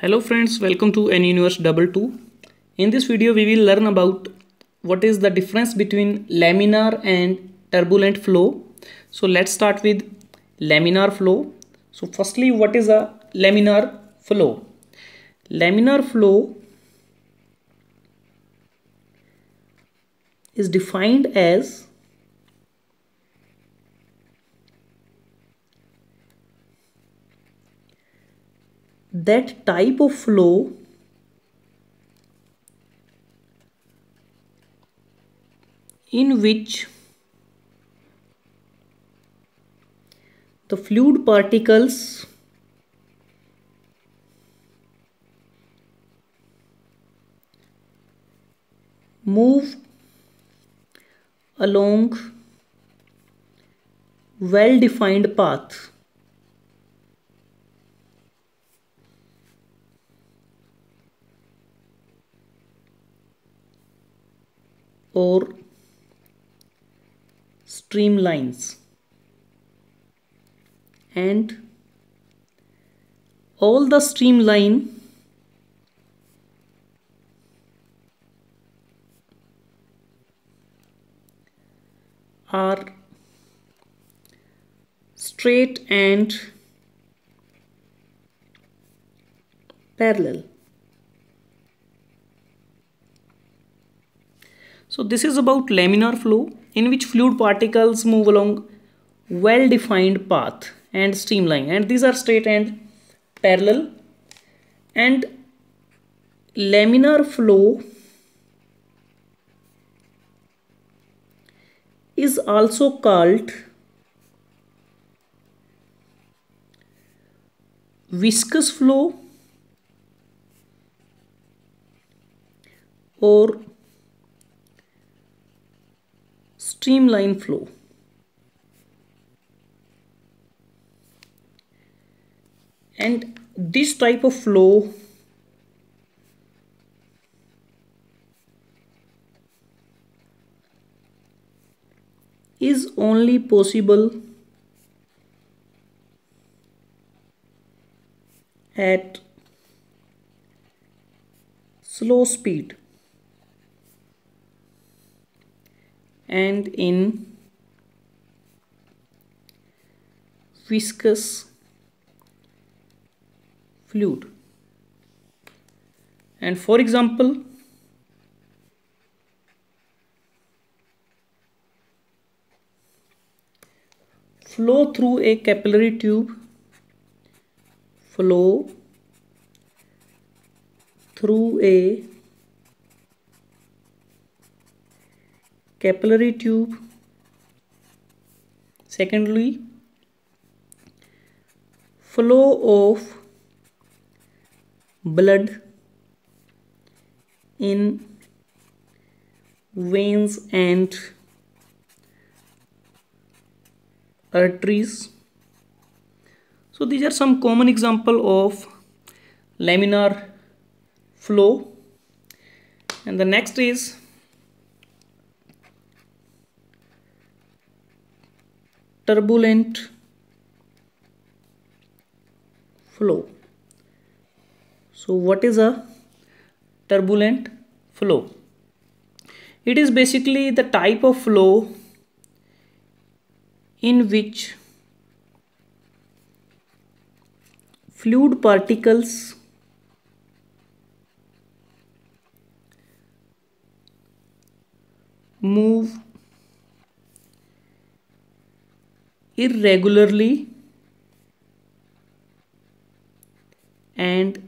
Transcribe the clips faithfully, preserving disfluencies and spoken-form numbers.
Hello friends, welcome to ANUNIVERSE twenty-two. In this video we will learn about what is the difference between laminar and turbulent flow. So let's start with laminar flow. So firstly, what is a laminar flow? Laminar flow is defined as that type of flow in which the fluid particles move along well-defined path. Or streamlines, and all the streamline are straight and parallel. So this is about laminar flow, in which fluid particles move along well-defined path and streamline, and these are straight and parallel. And laminar flow is also called viscous flow or streamline flow. And this type of flow is only possible at slow speed and in viscous fluid. And for example, flow through a capillary tube, flow through a capillary tube. Secondly, flow of blood in veins and arteries. So these are some common example of laminar flow. And the next is turbulent flow. So what is a turbulent flow? It is basically the type of flow in which fluid particles move irregularly and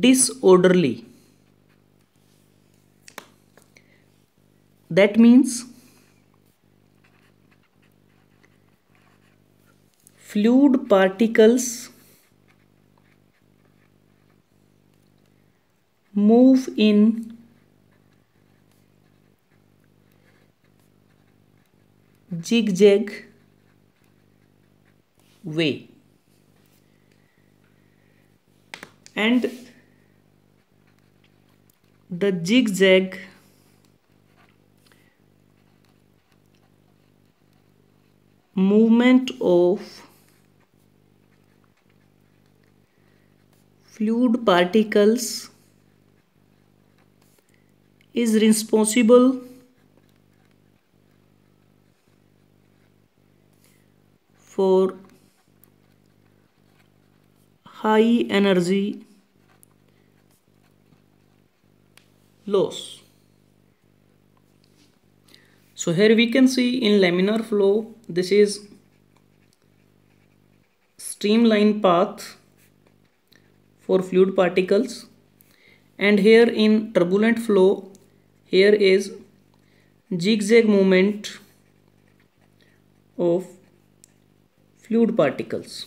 disorderly. That means fluid particles move in zigzag way. And the zigzag movement of fluid particles is responsible for high energy loss. So here we can see in laminar flow, this is streamline path for fluid particles, and here in turbulent flow, here is zigzag movement of fluid particles.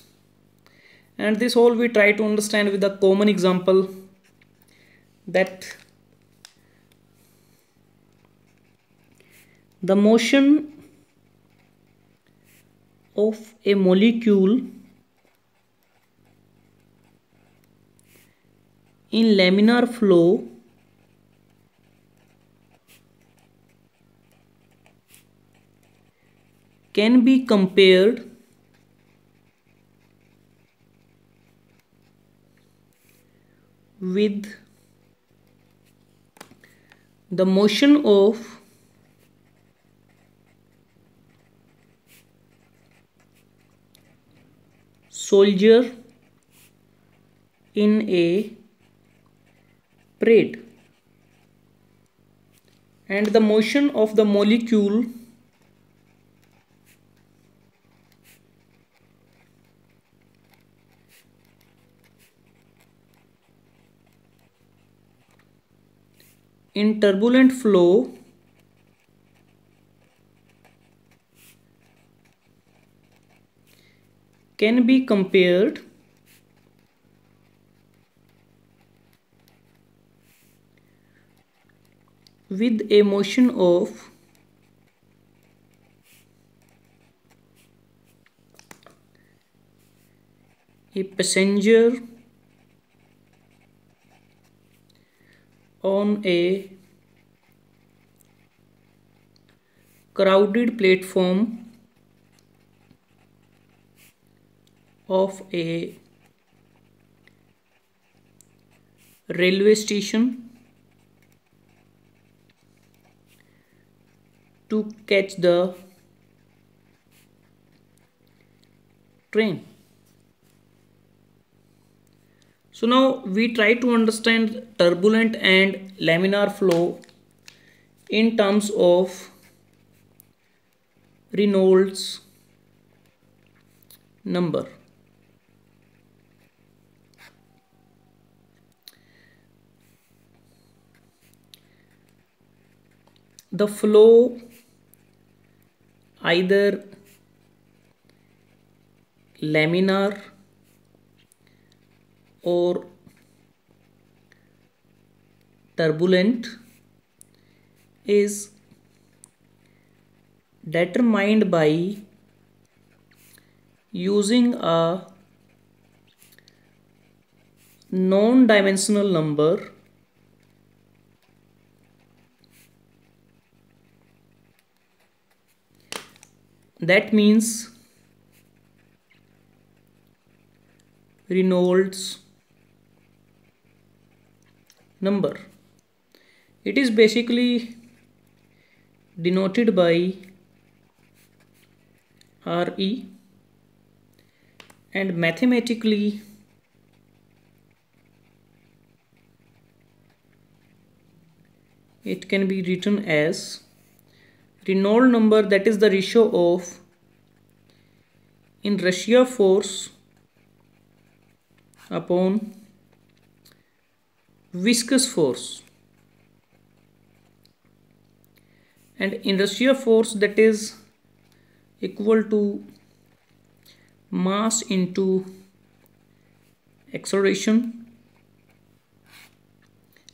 And this all we try to understand with a common example, that the motion of a molecule in laminar flow can be compared with the motion of soldier in a parade, and the motion of the molecule in turbulent flow can be compared with a motion of a passenger on a crowded platform of a railway station to catch the train. So now we try to understand turbulent and laminar flow in terms of Reynolds number. The flow either laminar or turbulent is determined by using a non-dimensional number that means Reynolds number. It is basically denoted by R E, and mathematically it can be written as Reynolds number, that is the ratio of in inertia force upon viscous force, and inertia force that is equal to mass into acceleration,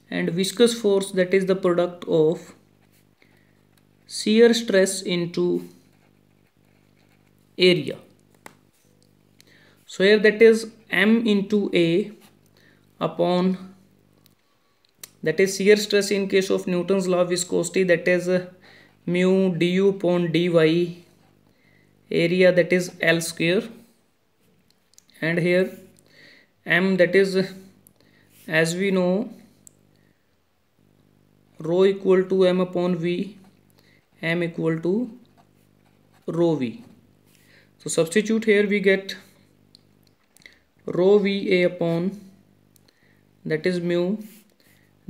and viscous force that is the product of shear stress into area. So here that is M into A upon, that is shear stress in case of Newton's law of viscosity, that is uh, mu du upon dy, area that is L square, and here M that is as we know, rho equal to m upon v, m equal to rho v. So substitute here, we get rho v a upon, that is mu,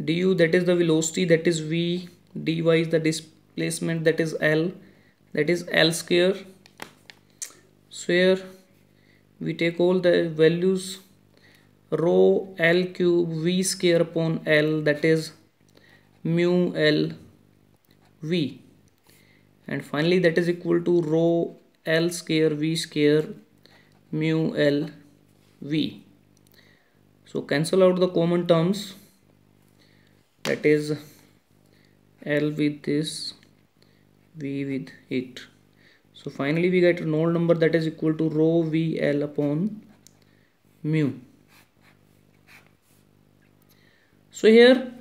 du, that is the velocity, that is v, dy is the displacement, that is l, that is l square. So here we take all the values, rho l cube v square upon l, that is mu l v, and finally that is equal to rho l square v square mu l v. So cancel out the common terms, that is l with this, v with it. So finally we get Reynolds number, that is equal to rho v l upon mu. So here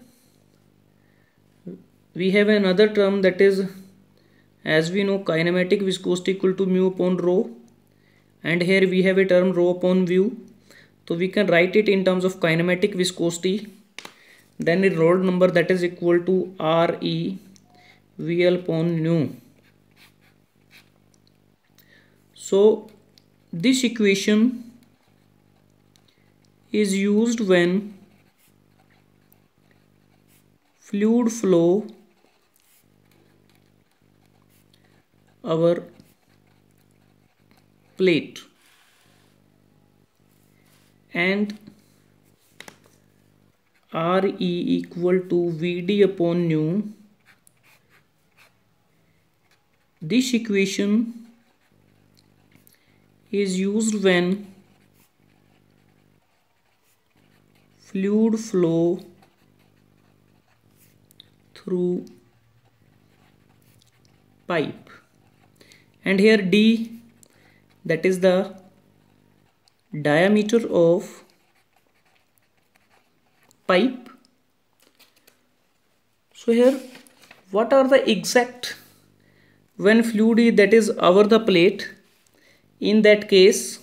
we have another term, that is, as we know, kinematic viscosity equal to mu upon rho, and here we have a term rho upon mu. So we can write it in terms of kinematic viscosity, then the Reynolds number, that is equal to R E V L upon nu. So this equation is used when fluid flow over plate and R E equal to V D upon nu. This equation is used when fluid flow through pipe, and here D, that is the diameter of pipe. So here what are the exact, when fluid, that is, over the plate, in that case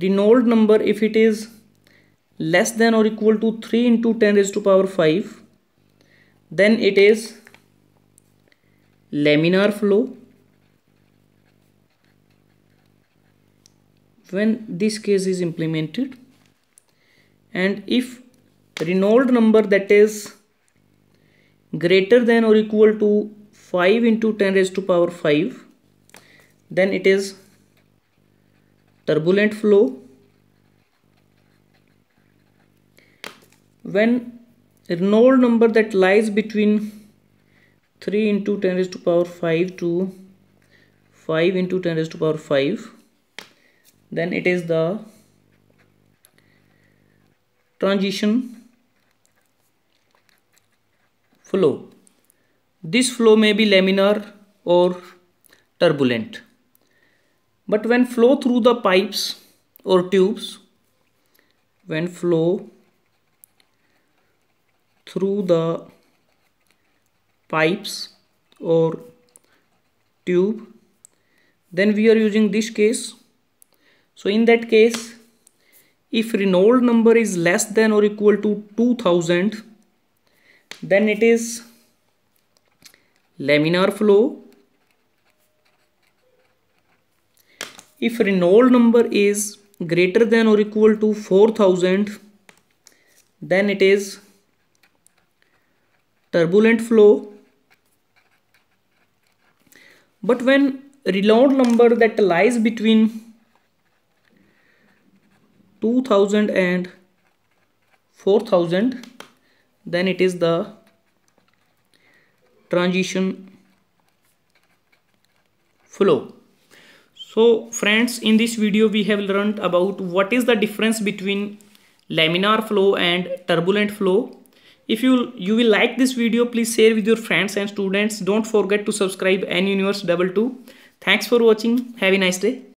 Reynolds number, if it is less than or equal to three into ten raised to power five, then it is laminar flow. When this case is implemented, and if Reynolds number, that is greater than or equal to five into ten raised to power five, then it is turbulent flow. When Reynolds number that lies between three into ten raised to power five to five into ten raised to power five, then it is the transition flow. This flow may be laminar or turbulent. But when flow through the pipes or tubes, when flow through the pipes or tube, then we are using this case. So in that case, if Reynolds number is less than or equal to two thousand, then it is laminar flow. If Reynolds number is greater than or equal to four thousand, then it is turbulent flow. But when Reynolds number that lies between two thousand and four thousand, then it is the transition flow. So friends, in this video we have learned about what is the difference between laminar flow and turbulent flow. If you, you will like this video, please share with your friends and students. Don't forget to subscribe ANUNIVERSE twenty-two. Thanks for watching. Have a nice day.